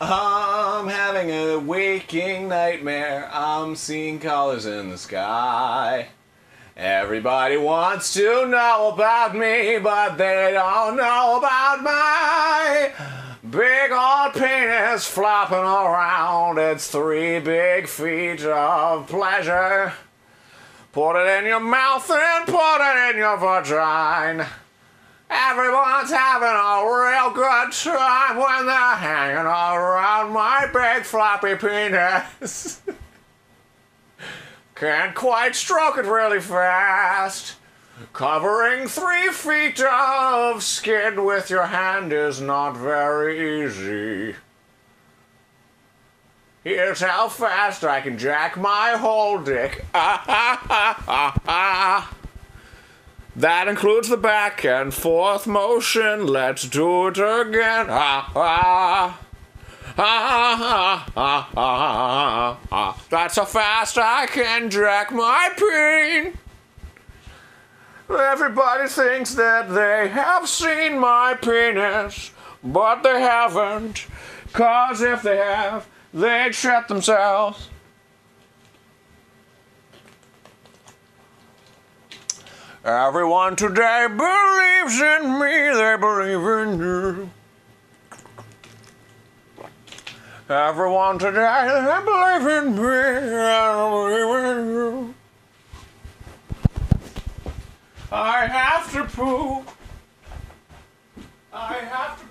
I'm having a waking nightmare. I'm seeing colors in the sky. Everybody wants to know about me, but they don't know about my big old penis flopping around. It's 3 big feet of pleasure. Put it in your mouth and put it in your vagina. Everyone's having a real good time when they're hanging around my big floppy penis. Can't quite stroke it really fast. Covering 3 feet of skin with your hand is not very easy. Here's how fast I can jack my whole dick. That includes the back and forth motion. Let's do it again. That's how fast I can jack my peen. Everybody thinks that they have seen my penis, but they haven't. 'Cause if they have, they'd shut themselves. Everyone today believes in me, they believe in you. Everyone today, they believe in me, I believe in you. I have to poop. I have to